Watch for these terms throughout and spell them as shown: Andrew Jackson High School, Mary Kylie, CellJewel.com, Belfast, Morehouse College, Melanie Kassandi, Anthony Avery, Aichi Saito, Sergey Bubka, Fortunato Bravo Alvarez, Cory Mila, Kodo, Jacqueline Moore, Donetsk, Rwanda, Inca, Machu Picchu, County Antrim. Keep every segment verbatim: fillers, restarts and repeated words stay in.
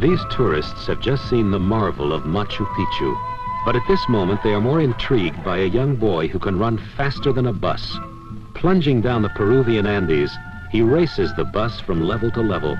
These tourists have just seen the marvel of Machu Picchu, but at this moment they are more intrigued by a young boy who can run faster than a bus. Plunging down the Peruvian Andes, he races the bus from level to level.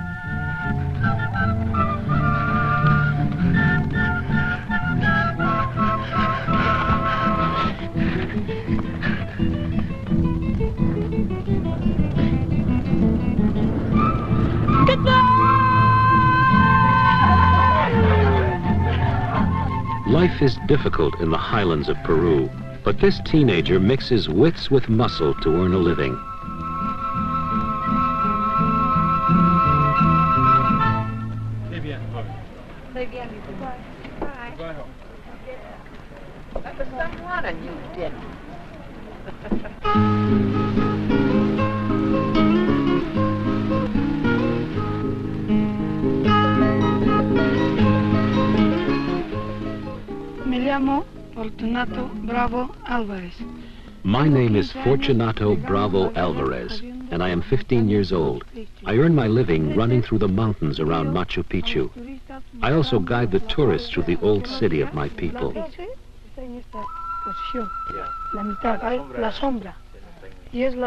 Life is difficult in the highlands of Peru, but this teenager mixes wits with muscle to earn a living. That was someone and you didn't. Me llamo Fortunato Bravo Alvarez. My name is Fortunato Bravo Alvarez, and I am fifteen years old. I earn my living running through the mountains around Machu Picchu. I also guide the tourists through the old city of my people.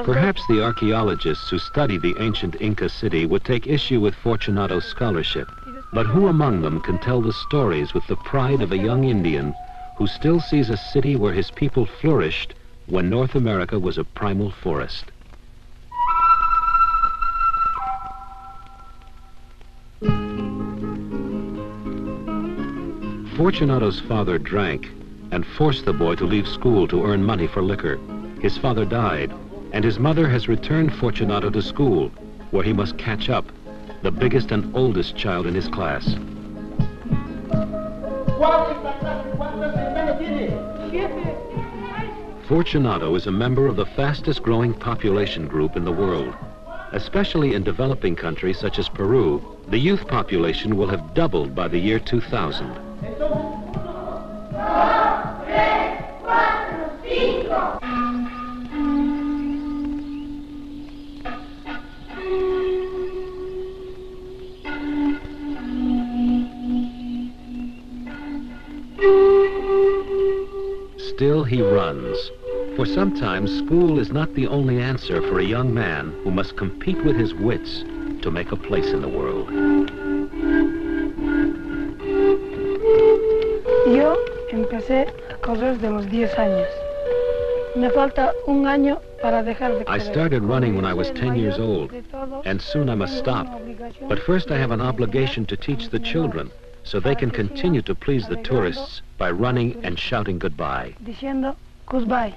Perhaps the archaeologists who study the ancient Inca city would take issue with Fortunato's scholarship, but who among them can tell the stories with the pride of a young Indian who still sees a city where his people flourished when North America was a primal forest? Fortunato's father drank and forced the boy to leave school to earn money for liquor. His father died, and his mother has returned Fortunato to school, where he must catch up, the biggest and oldest child in his class. Fortunato is a member of the fastest growing population group in the world. Especially in developing countries such as Peru, the youth population will have doubled by the year two thousand. Still he runs, for sometimes school is not the only answer for a young man who must compete with his wits to make a place in the world. Yo empecé a correr de los diez años. Me falta un año para dejar de correr. I started running when I was ten years old, and soon I must stop. But first I have an obligation to teach the children, so they can continue to please the tourists by running and shouting goodbye. Diciendo goodbye.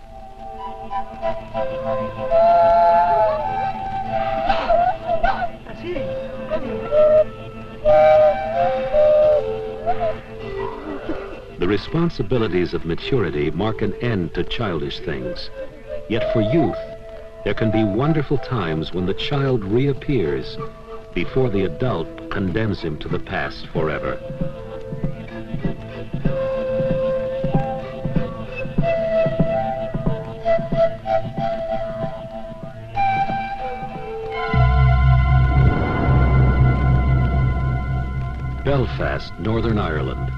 The responsibilities of maturity mark an end to childish things. Yet for youth, there can be wonderful times when the child reappears before the adult condemns him to the past forever. Belfast, Northern Ireland.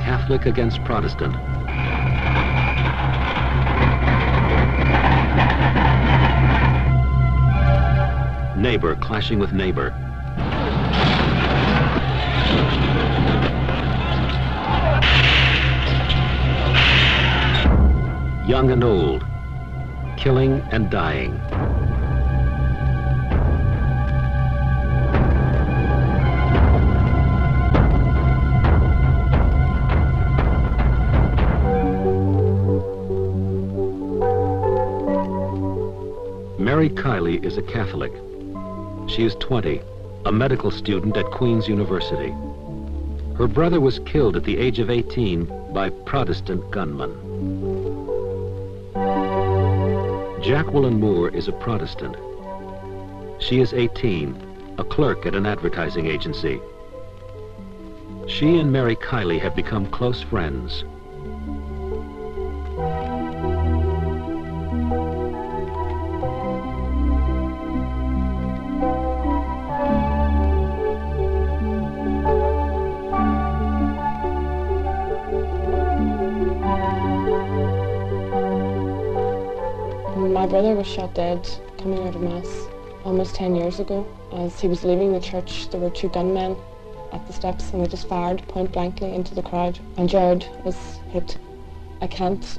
Catholic against Protestant. Neighbor clashing with neighbor. Young and old, killing and dying. Mary Kylie is a Catholic. She is twenty, a medical student at Queen's University. Her brother was killed at the age of eighteen by Protestant gunmen. Jacqueline Moore is a Protestant. She is eighteen, a clerk at an advertising agency. She and Mary Kylie have become close friends. brother was shot dead coming out of mass almost ten years ago. As he was leaving the church, there were two gunmen at the steps and they just fired point blankly into the crowd, and Jared was hit. I can't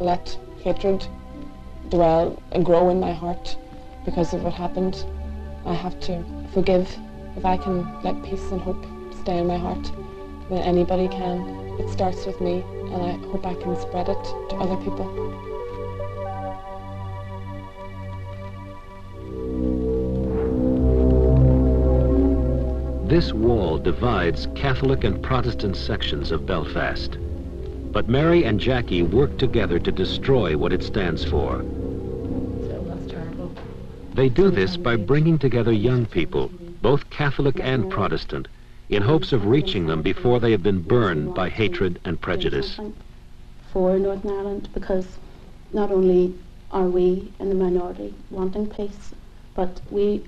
let hatred dwell and grow in my heart because of what happened. I have to forgive. If I can let peace and hope stay in my heart, then anybody can. It starts with me, and I hope I can spread it to other people. This wall divides Catholic and Protestant sections of Belfast. But Mary and Jackie work together to destroy what it stands for. So that's terrible. They do this by bringing together young people, both Catholic and Protestant, in hopes of reaching them before they have been burned by hatred and prejudice. For Northern Ireland, because not only are we in the minority wanting peace, but we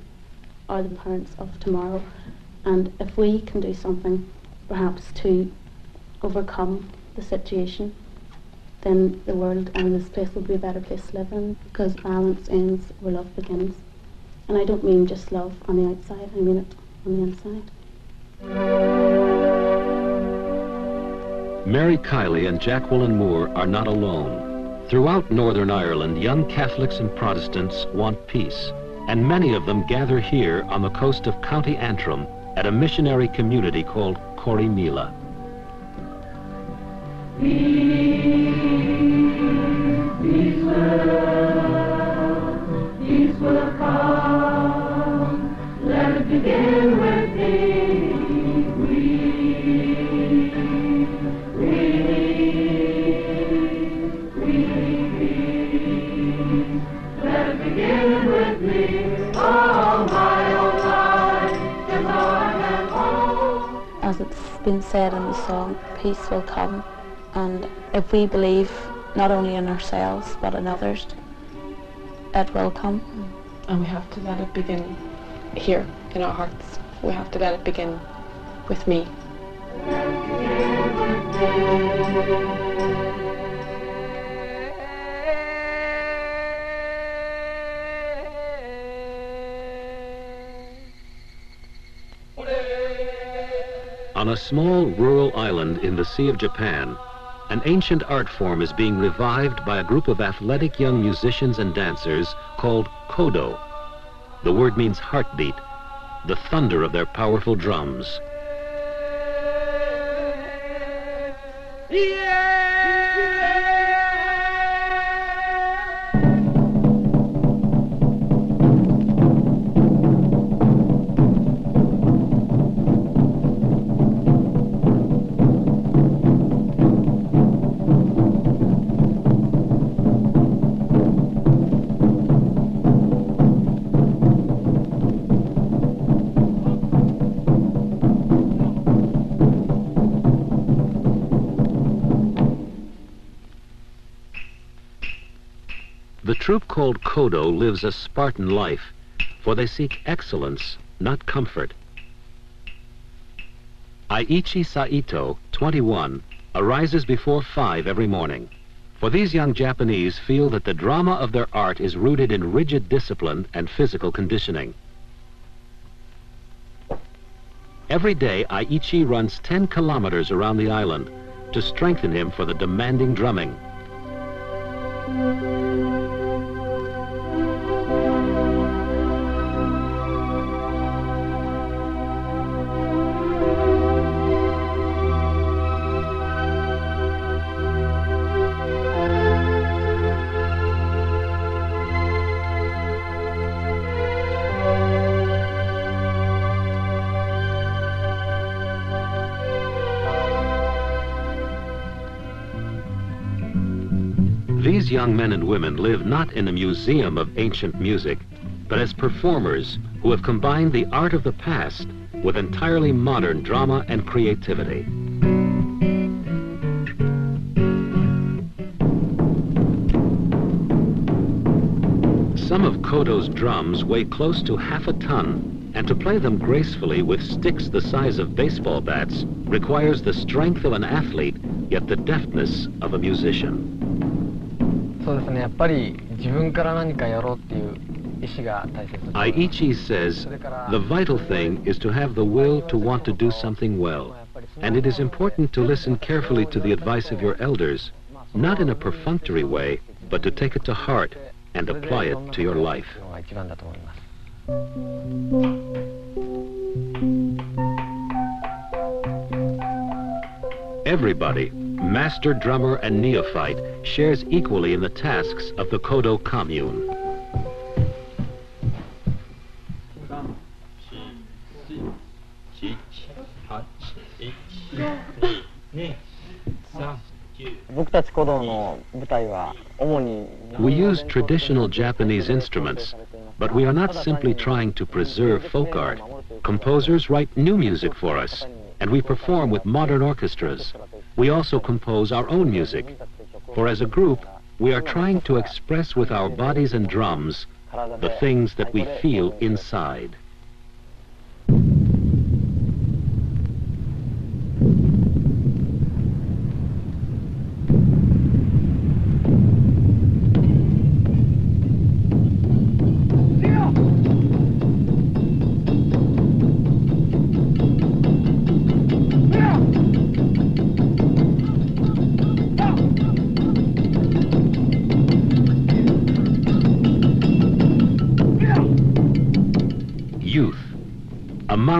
are the parents of tomorrow. And if we can do something, perhaps, to overcome the situation, then the world and this place will be a better place to live in, because violence ends where love begins. And I don't mean just love on the outside, I mean it on the inside. Mary Kylie and Jacqueline Moore are not alone. Throughout Northern Ireland, young Catholics and Protestants want peace, and many of them gather here on the coast of County Antrim at a missionary community called Cory Mila. Peace will, peace will come, let it begin with thee. As it's been said in the song, peace will come, and if we believe not only in ourselves but in others, it will come. And we have to let it begin here in our hearts. We have to let it begin with me. On a small rural island in the Sea of Japan, an ancient art form is being revived by a group of athletic young musicians and dancers called Kodo. The word means heartbeat, the thunder of their powerful drums. Yeah! The troop called Kodo lives a Spartan life, for they seek excellence, not comfort. Aichi Saito, twenty-one, arises before five every morning. For these young Japanese feel that the drama of their art is rooted in rigid discipline and physical conditioning. Every day, Aichi runs ten kilometers around the island to strengthen him for the demanding drumming. These young men and women live not in a museum of ancient music, but as performers who have combined the art of the past with entirely modern drama and creativity. Some of Kodo's drums weigh close to half a ton, and to play them gracefully with sticks the size of baseball bats requires the strength of an athlete, yet the deftness of a musician. そうですね、やっぱり Aichi says the vital thing is to have the will to want to do something well, and it is important to listen carefully to the advice of your elders, not in a perfunctory way, but to take it to heart and apply it to your life. Everybody, master drummer and neophyte, shares equally in the tasks of the Kodo commune. We use traditional Japanese instruments, but we are not simply trying to preserve folk art. Composers write new music for us, and we perform with modern orchestras. We also compose our own music, for as a group, we are trying to express with our bodies and drums the things that we feel inside.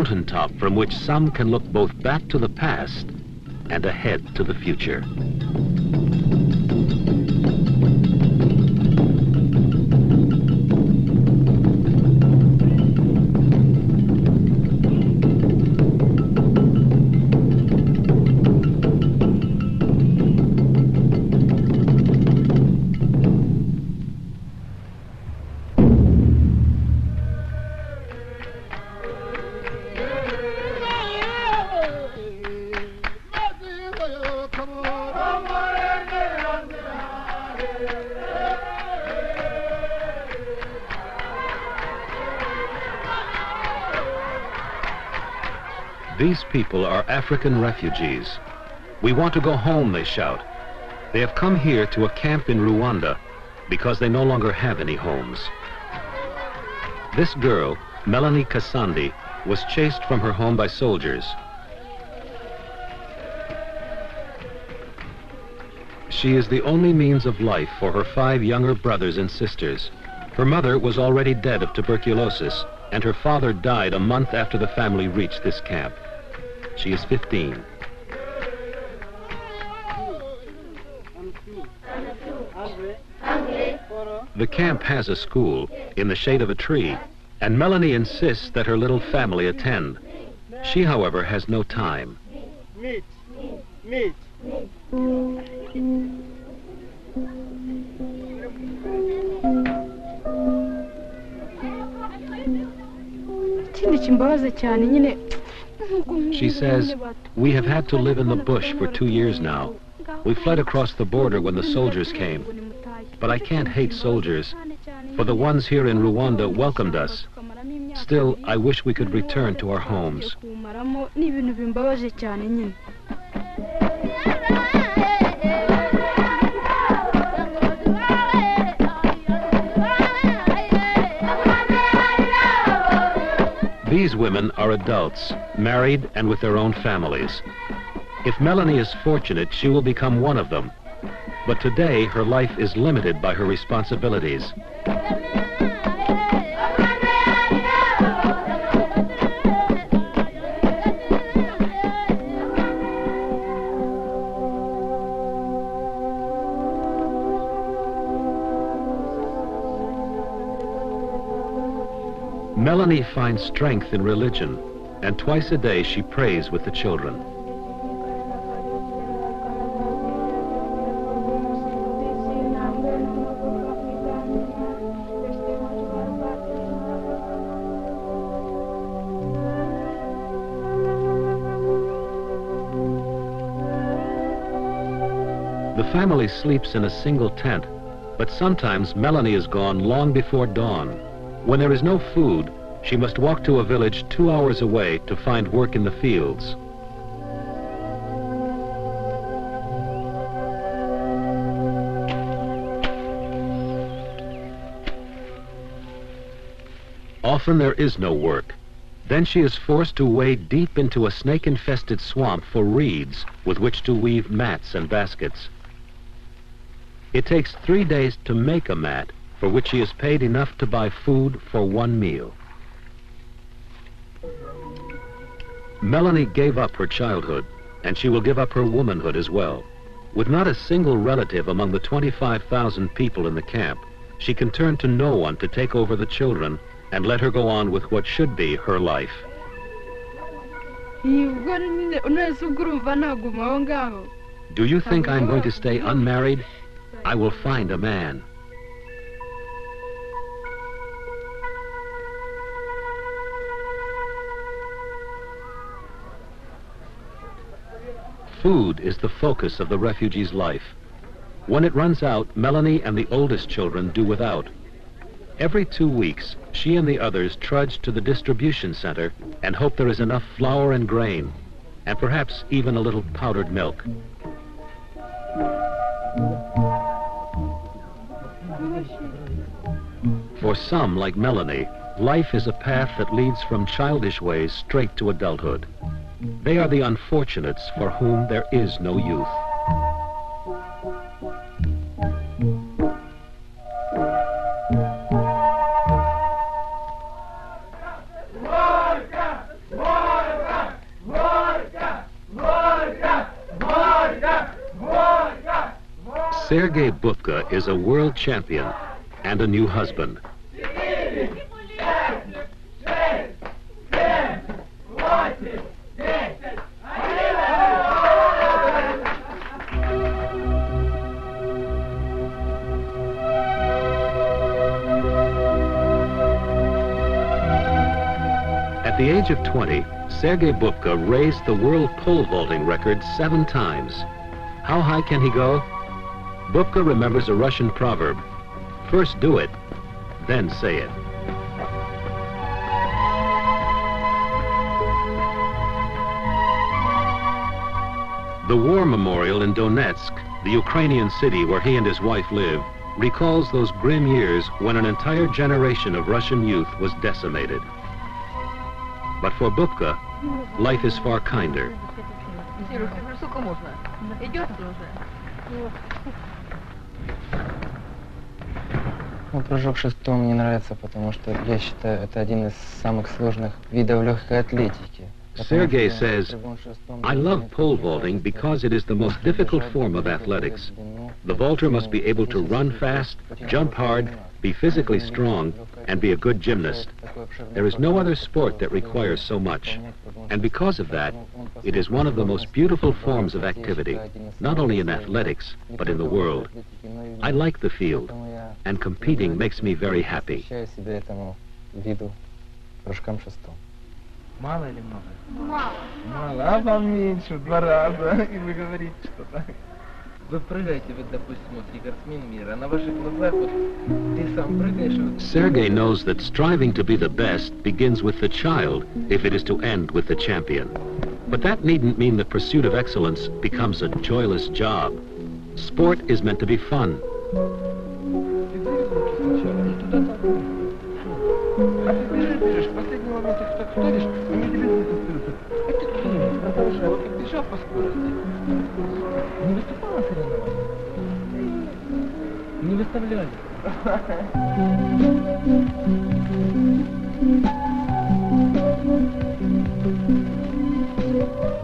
Mountaintop from which some can look both back to the past and ahead to the future. These people are African refugees. "We want to go home," they shout. They have come here to a camp in Rwanda because they no longer have any homes. This girl, Melanie Kassandi, was chased from her home by soldiers. She is the only means of life for her five younger brothers and sisters. Her mother was already dead of tuberculosis, and her father died a month after the family reached this camp. She is fifteen. The camp has a school in the shade of a tree, and Melanie insists that her little family attend. She, however, has no time. Meat. Meat. She says, "We have had to live in the bush for two years now. We fled across the border when the soldiers came. But I can't hate soldiers, for the ones here in Rwanda welcomed us. Still, I wish we could return to our homes." These women are adults, married and with their own families. If Melanie is fortunate, she will become one of them. But today, her life is limited by her responsibilities. Melanie finds strength in religion, and twice a day she prays with the children. The family sleeps in a single tent, but sometimes Melanie is gone long before dawn. When there is no food, she must walk to a village two hours away to find work in the fields. Often there is no work. Then she is forced to wade deep into a snake-infested swamp for reeds with which to weave mats and baskets. It takes three days to make a mat, for which she is paid enough to buy food for one meal. Melanie gave up her childhood, and she will give up her womanhood as well. With not a single relative among the twenty-five thousand people in the camp, she can turn to no one to take over the children and let her go on with what should be her life. Do you think I'm going to stay unmarried? I will find a man. Food is the focus of the refugee's life. When it runs out, Melanie and the oldest children do without. Every two weeks, she and the others trudge to the distribution center and hope there is enough flour and grain, and perhaps even a little powdered milk. For some, like Melanie, life is a path that leads from childish ways straight to adulthood. They are the unfortunates for whom there is no youth. Sergey Bubka is a world champion and a new husband. At the age of twenty, Sergey Bubka raised the world pole vaulting record seven times. How high can he go? Bubka remembers a Russian proverb: first do it, then say it. The war memorial in Donetsk, the Ukrainian city where he and his wife live, recalls those grim years when an entire generation of Russian youth was decimated. But for Bubka, life is far kinder. Прыжок шестом мне нравится, потому что я считаю, это один из самых сложных видов легкой атлетики. Sergey says, I love pole vaulting because it is the most difficult form of athletics. The vaulter must be able to run fast, jump hard, be physically strong, and be a good gymnast. There is no other sport that requires so much. And because of that, it is one of the most beautiful forms of activity, not only in athletics, but in the world. I like the field, and competing makes me very happy. Мало или много? Мало. Мало. А вам меньше, в два раза. И вы говорите что-то. Вы прыгаете, вот, допустим, вот, рекордсмен мира. На ваших глазах, вот, ты сам прыгаешь. Sergey knows that striving to be the best begins with the child if it is to end with the champion. But that needn't mean the pursuit of excellence becomes a joyless job. Sport is meant to be fun.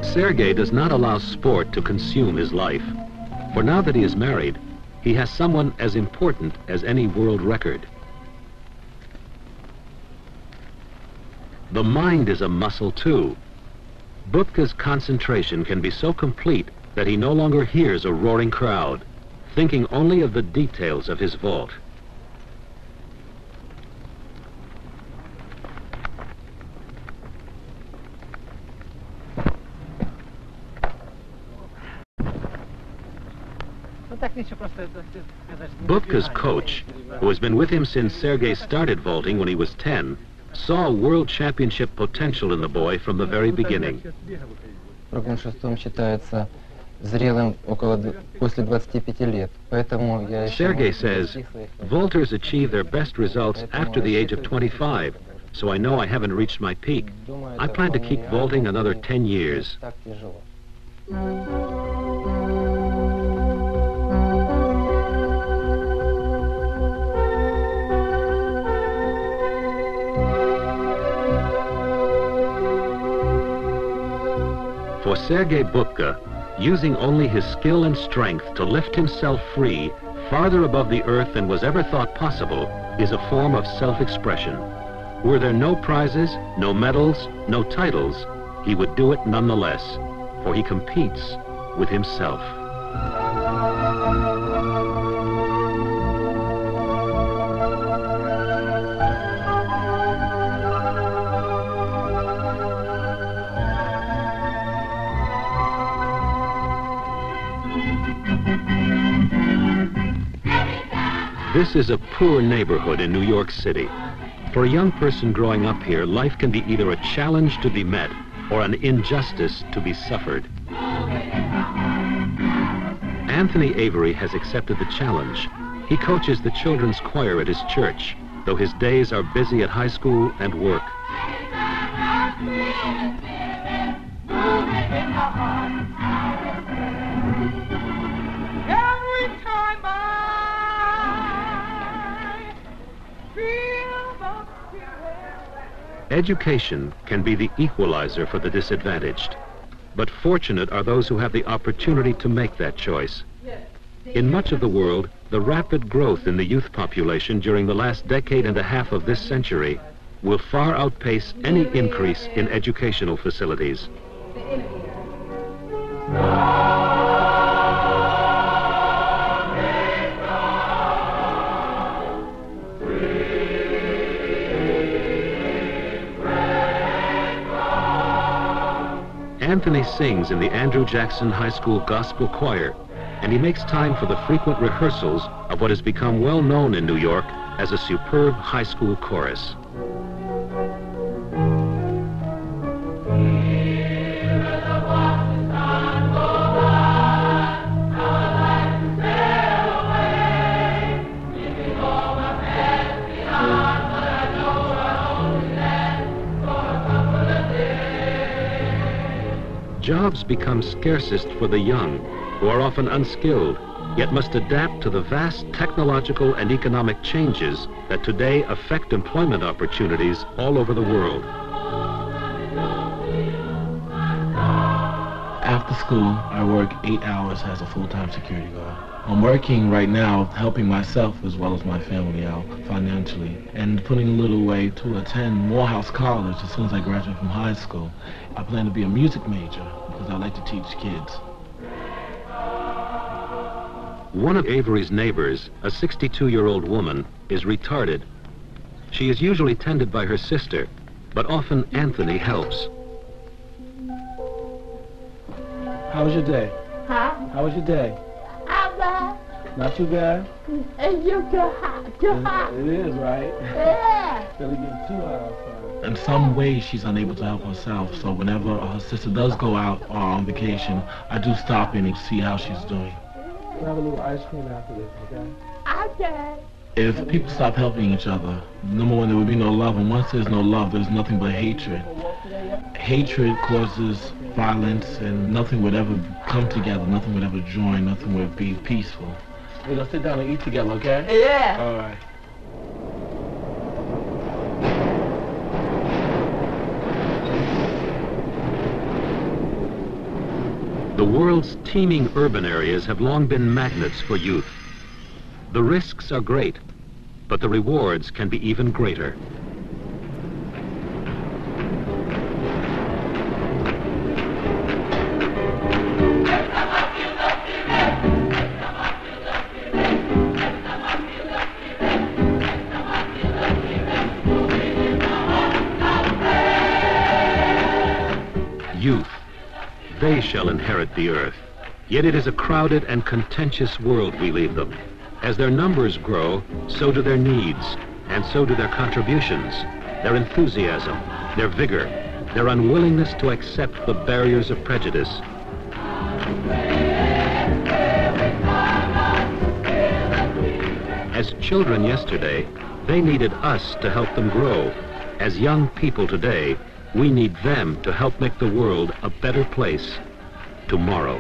Sergey does not allow sport to consume his life. For now that he is married, he has someone as important as any world record. The mind is a muscle too. Bubka's concentration can be so complete that he no longer hears a roaring crowd, thinking only of the details of his vault. Bubka's coach, who has been with him since Sergey started vaulting when he was ten, saw world championship potential in the boy from the very beginning. Sergey says, vaulters achieve their best results after the age of twenty-five, so I know I haven't reached my peak. I plan to keep vaulting another ten years. For Sergey Bubka, using only his skill and strength to lift himself free farther above the earth than was ever thought possible is a form of self-expression. Were there no prizes, no medals, no titles, he would do it nonetheless, for he competes with himself. This is a poor neighborhood in New York City. For a young person growing up here, life can be either a challenge to be met or an injustice to be suffered. Anthony Avery has accepted the challenge. He coaches the children's choir at his church, though his days are busy at high school and work. Education can be the equalizer for the disadvantaged, but fortunate are those who have the opportunity to make that choice. In much of the world, the rapid growth in the youth population during the last decade and a half of this century will far outpace any increase in educational facilities. Anthony sings in the Andrew Jackson High School Gospel Choir, and he makes time for the frequent rehearsals of what has become well known in New York as a superb high school chorus. Jobs become scarcest for the young, who are often unskilled, yet must adapt to the vast technological and economic changes that today affect employment opportunities all over the world. After school, I work eight hours as a full-time security guard. I'm working right now, helping myself as well as my family out financially, and putting a little away to attend Morehouse College as soon as I graduate from high school. I plan to be a music major because I like to teach kids. One of Avery's neighbors, a sixty-two-year-old woman, is retarded. She is usually tended by her sister, but often Anthony helps. How was your day? Huh? How was your day? Not too bad. It's too hot. Too hot. It is, right? Yeah. Really get too hot. In some way, she's unable to help herself. So whenever her sister does go out or on vacation, I do stop in and see how she's doing. We'll have a little ice cream after this, okay? Okay. If people stop helping each other, number one, there would be no love. And once there's no love, there's nothing but hatred. Hatred causes violence, and nothing would ever come together. Nothing would ever join. Nothing would be peaceful. We're gonna sit down and eat together, okay? Yeah. All right. The world's teeming urban areas have long been magnets for youth. The risks are great, but the rewards can be even greater. Youth, they shall inherit the earth. Yet it is a crowded and contentious world we leave them. As their numbers grow, so do their needs, and so do their contributions, their enthusiasm, their vigor, their unwillingness to accept the barriers of prejudice. As children yesterday, they needed us to help them grow, As young people today, we need them to help make the world a better place tomorrow.